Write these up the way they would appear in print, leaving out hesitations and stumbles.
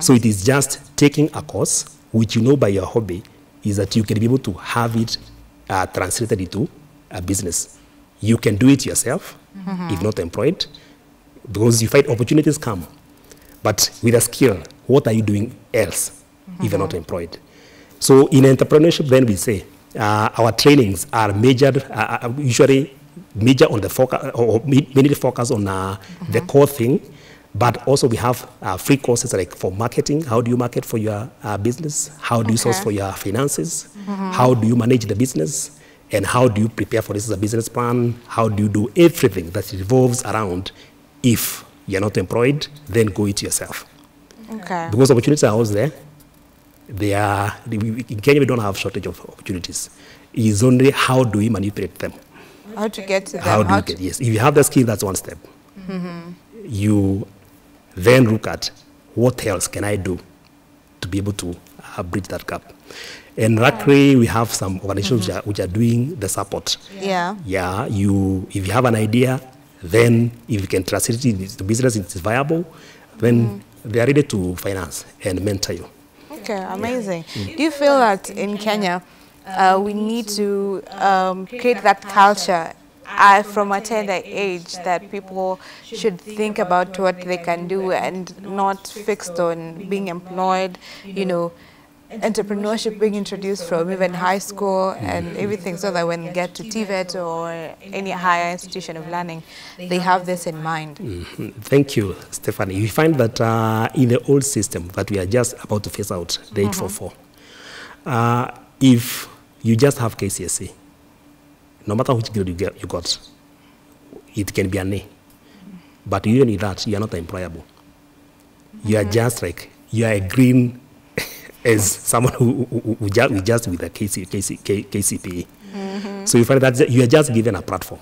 So it is just taking a course, which you know by your hobby, is that you can be able to have it translated into a business. You can do it yourself, if not employed, because you find opportunities come. But with a skill, what are you doing else if you're not employed? So in entrepreneurship, then we say our trainings are measured, usually major on the focus, or mainly focus on the core thing. But also we have free courses like for marketing. How do you market for your business? How do you source for your finances? How do you manage the business? And how do you prepare for this as a business plan? How do you do everything that revolves around if you're not employed, then go it yourself. Okay. Because opportunities are always there. They are, in Kenya, we don't have shortage of opportunities. It's only how do we manipulate them. How to get to them. Yes. If you have the skill, that's one step. You then look at what else can I do to be able to bridge that gap. And luckily, we have some organizations which are doing the support. If you have an idea, then if you can translate it into business, it's viable, then they are ready to finance and mentor you. Okay, amazing. Do you feel that in Kenya, we need to create that culture from a tender age that people should think about what they can do and not fixed on being employed, you know, entrepreneurship being introduced from even high school and everything, so that when they get to TVET or any higher institution of learning, they have this in mind? Thank you, Stephanie. You find that in the old system that we are just about to phase out, the 844, if you just have KCSE, no matter which grade you got, it can be an A. But even in that, you are not employable. You are just like, you are a green as someone who just with a KCPE. So you find that you are just given a platform.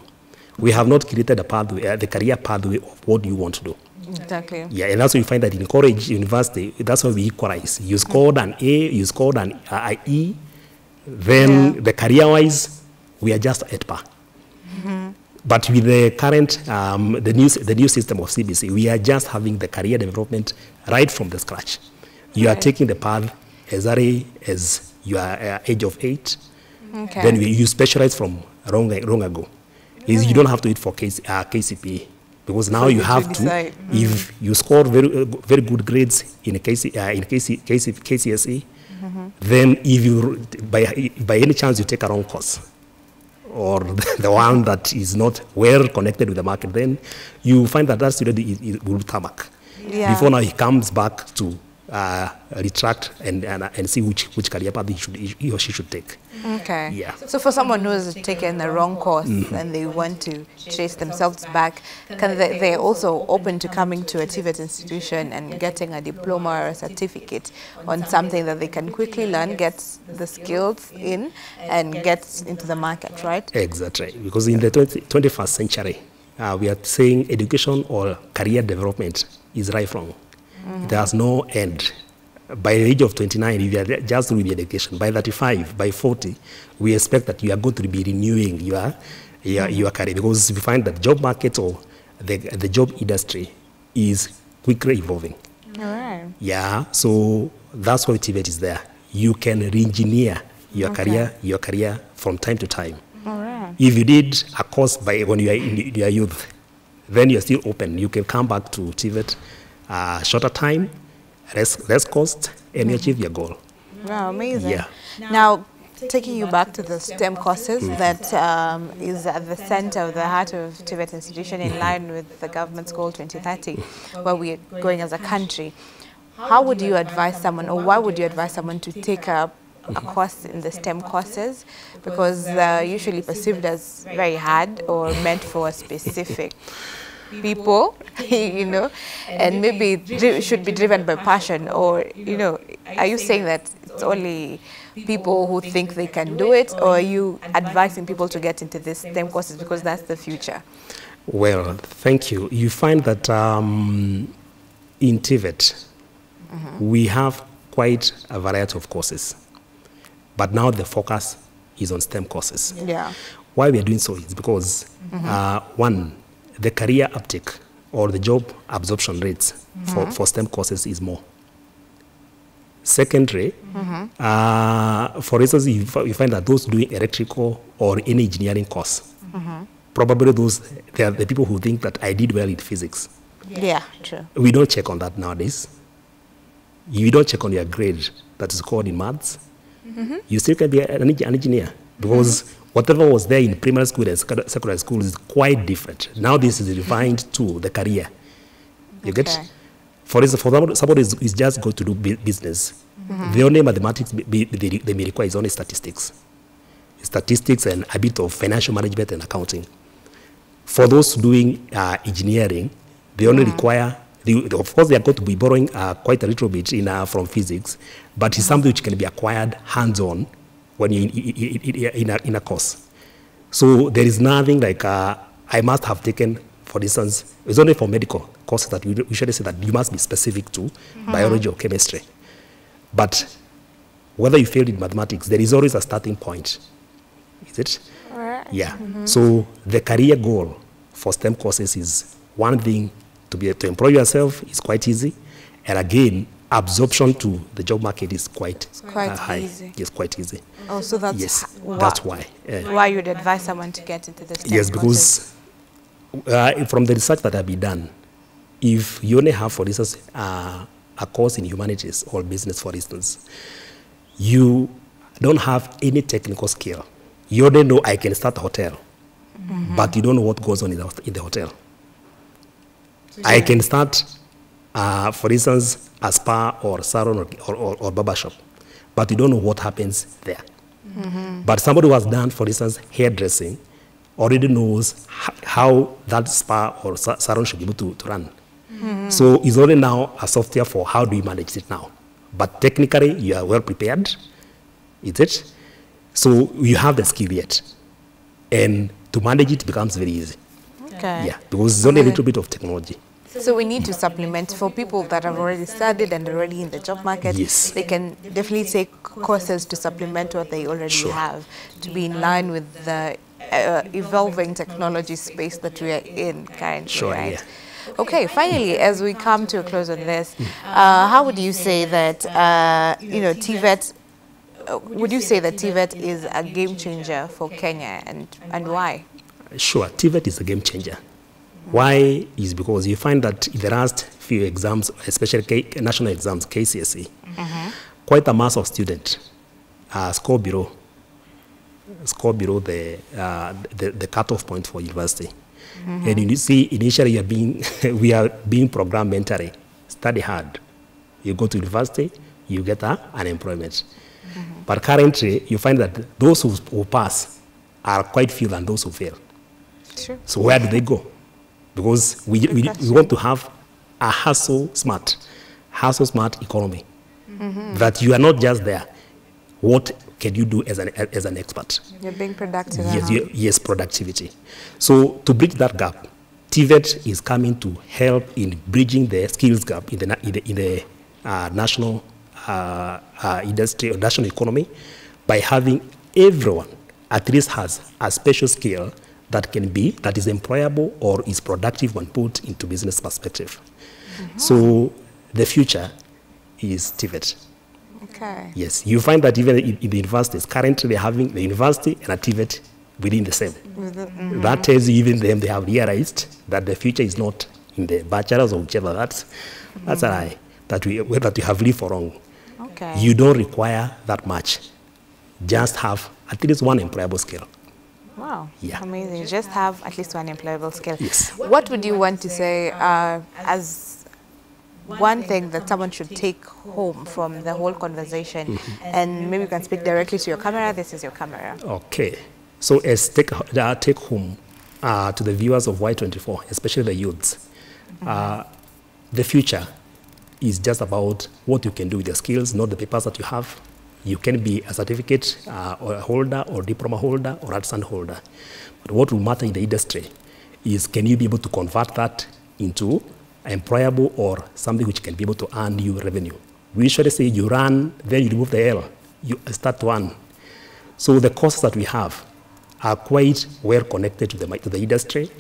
We have not created a pathway, the career pathway of what you want to do. Exactly. Yeah, and that's why you find that in college, university, that's why we equalize. You scored an A, you scored an E, then the career-wise, we are just at par. But with the current, the new system of CBC, we are just having the career development right from the scratch. You are taking the path as early as you are age of 8. Okay. Then you specialize from long ago. Is you don't have to wait for KCPE, because now you have to. If you score very good grades in KCSE, then if you by any chance you take a wrong course, or the one that is not well connected with the market, then you find that that student will tarmac. Before now he comes back to retract and see which career path he or she should take. Okay. Yeah. So for someone who has taken the wrong course and they want to chase themselves back, they're also open to coming to a TVET institution and getting a diploma or a certificate on something that they can quickly learn, get the skills in, and get into the market, right? Exactly. Because in the 21st century, we are saying education or career development is lifelong. There's no end. By the age of 29, if you are just through the education, by 35, by 40, we expect that you are going to be renewing your career, because we find that job market or the job industry is quickly evolving. All right. Yeah, so that's why TVET is there. You can re-engineer your career from time to time. All right. If you did a course when you are in your youth, then you're still open. You can come back to TVET. Shorter time, less cost, and achieve your goal. Wow, amazing. Yeah. Now, taking you back to the STEM courses that is at the center of the heart of TVET institution, in line with the government's goal 2030, where we are going as a country, how would you advise someone, or why would you advise someone to take up a course in the STEM courses, because they're usually perceived as very hard or meant for a specific people, you know, and maybe should be driven by passion? Or, you know, are you saying that it's only people who think they can do it, or are you advising people to get into these STEM courses because that's the future? Well, thank you. You find that in TVET, we have quite a variety of courses, but now the focus is on STEM courses. Yeah. Why we are doing so is because, one, the career uptake or the job absorption rates for STEM courses is more. secondary, for instance, you find that those doing electrical or any engineering course, probably those, they are the people who think that I did well in physics. Yeah, true. We don't check on that nowadays. You don't check on your grade that is called in maths. You still can be an engineer because whatever was there in primary school and secondary school is quite different. Now this is refined to the career. You get? For instance, for somebody is just going to do business, the only mathematics they may require is only statistics. Statistics and a bit of financial management and accounting. For those doing engineering, they only require, of course, they are going to be borrowing quite a little bit in, from physics, but it's something which can be acquired hands-on when you're in a course. So there is nothing like, I must have taken, for instance, it's only for medical courses that we usually say that you must be specific to biology or chemistry. But whether you failed in mathematics, there is always a starting point. Is it? Right. Yeah. So the career goal for STEM courses is one thing, to employ yourself is quite easy. And again, absorption to the job market is quite high. Easy. Yes, quite easy. Oh, so that's, that's why you'd advise someone to get into this? Yes, because from the research that have been done, if you only have, for instance, a course in humanities or business, for instance, you don't have any technical skill. You already know I can start a hotel, but you don't know what goes on in the hotel. I can start, for instance, a spa or salon or barber shop, but you don't know what happens there. But somebody who has done, for instance, hairdressing already knows how that spa or salon should be able to run. So it's only now a software for how do you manage it now. But technically, you are well prepared, is it? So you have the skill yet. And to manage it becomes very easy. Okay. Yeah, because it's only a little bit of technology. So we need to supplement for people that have already studied and already in the job market. Yes. They can definitely take courses to supplement what they already have to be in line with the evolving technology space that we are in currently, right? Okay, finally, as we come to a close on this, how would you say that, you know, TVET, would you say that TVET is a game changer for Kenya, and why? Sure, TVET is a game changer. Why is because you find that in the last few exams, especially national exams, KCSE, quite a mass of students score below the cutoff point for university. And you see, initially you are being we are being programmed mentally, study hard. You go to university, you get unemployment. But currently, you find that those who pass are quite few than those who fail. Sure. So where do they go? Because we want to have a hustle smart economy. That you are not just there. What can you do as an expert? You're being productive. Yes, yes, productivity. So to bridge that gap, TVET is coming to help in bridging the skills gap in the national industry or national economy by having everyone at least has a special skill that is employable or is productive when put into business perspective. So the future is TVET. Okay. Yes, you find that even in the universities, currently they're having the university and a TVET within the same. That tells you even them, they have realized that the future is not in the bachelor's or whichever. That's a lie that we have lived for long. Okay. You don't require that much. Just have at least one employable skill. Wow, yeah. Amazing. Just have at least one employable skill. Yes. What would you want to say as one thing that someone should take home from the whole conversation? And maybe you can speak directly to your camera. This is your camera. Okay. So as take home to the viewers of Y24, especially the youths, the future is just about what you can do with your skills, not the papers that you have. You can be a certificate or a holder or diploma holder or artisan holder. But what will matter in the industry is, can you be able to convert that into employable or something which can be able to earn you revenue? We usually say you run, then you remove the L, you start to earn. So the courses that we have are quite well connected to the industry,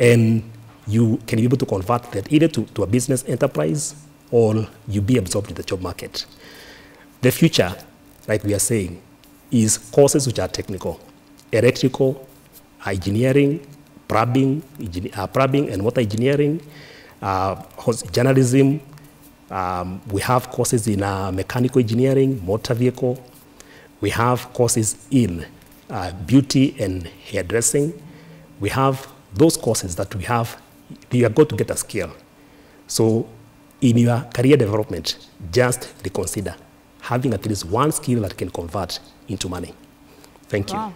and you can be able to convert that either to a business enterprise or you be absorbed in the job market. The future, like we are saying, is courses which are technical, electrical, engineering, plumbing and water engineering, journalism. We have courses in mechanical engineering, motor vehicle. We have courses in beauty and hairdressing. We have those courses that we have. You are going to get a skill. So in your career development, just reconsider having at least one skill that can convert into money. Thank you. Wow.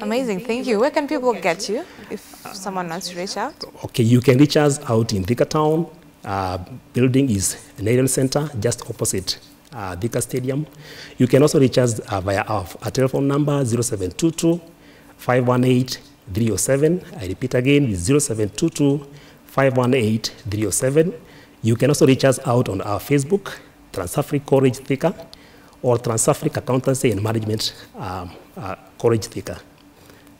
Amazing, thank you. Where can people get you if someone wants to reach out? Okay, you can reach us out in Thika Town. Building is Nairon Center, just opposite Thika Stadium. You can also reach us via our telephone number 0722 518 307. I repeat again, 0722 518 307. You can also reach us out on our Facebook, Transafric College Thika, or Transafric Accountancy and Management College Thika.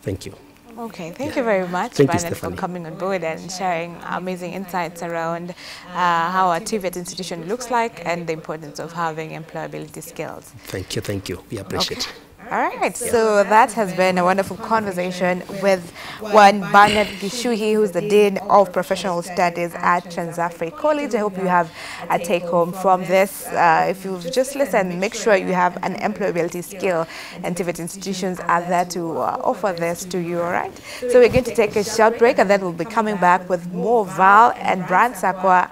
Thank you. Okay, thank you very much, Benard, for coming on board and sharing amazing insights around how our TVET institution looks like and the importance of having employability skills. Thank you, we appreciate it. All right, so that has been a wonderful conversation with one Benard Gichuhi, who's the Dean of Professional Studies at Transafric College. I hope you have a take-home from this. If you've just listened, make sure you have an employability skill, and TVET institutions are there to offer this to you, all right? So we're going to take a short break, and then we'll be coming back with more. Val and Brian Sakwa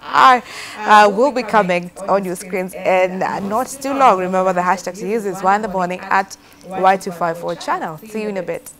will be coming on your screens in not too long. Remember, the hashtag to use is Y in the morning at Y254 channel. See you in a bit.